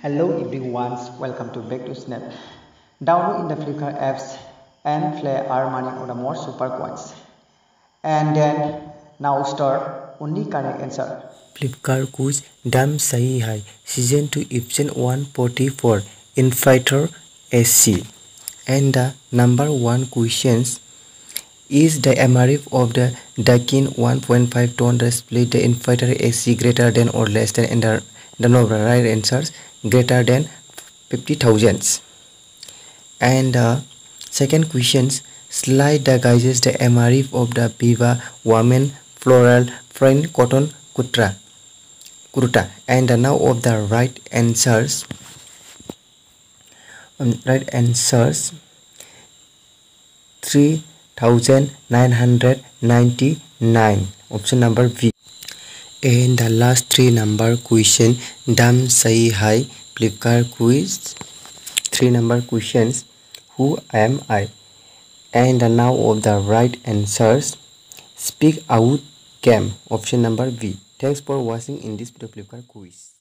Hello everyone, welcome to back to snap. Download in the Flipkart apps and play Armani or the more super coins. And then now start only correct answer. Flipkart quiz Daam Shai Hai season 2 episode 144 Inverter AC. And the number one questions is the MRF of the Daikin 1.5 ton display the Inverter AC greater than or less than and the number right answers greater than 50,000. And second questions slide the guises the MRF of the Viva woman floral print cotton kurta and now of the right answers 3,999 option number B. And the last three number question Daam Shai Hai Flipkart quiz three number questions who am I and the now of the right answers speak out game option number B. Thanks for watching in this video Flipkart quiz.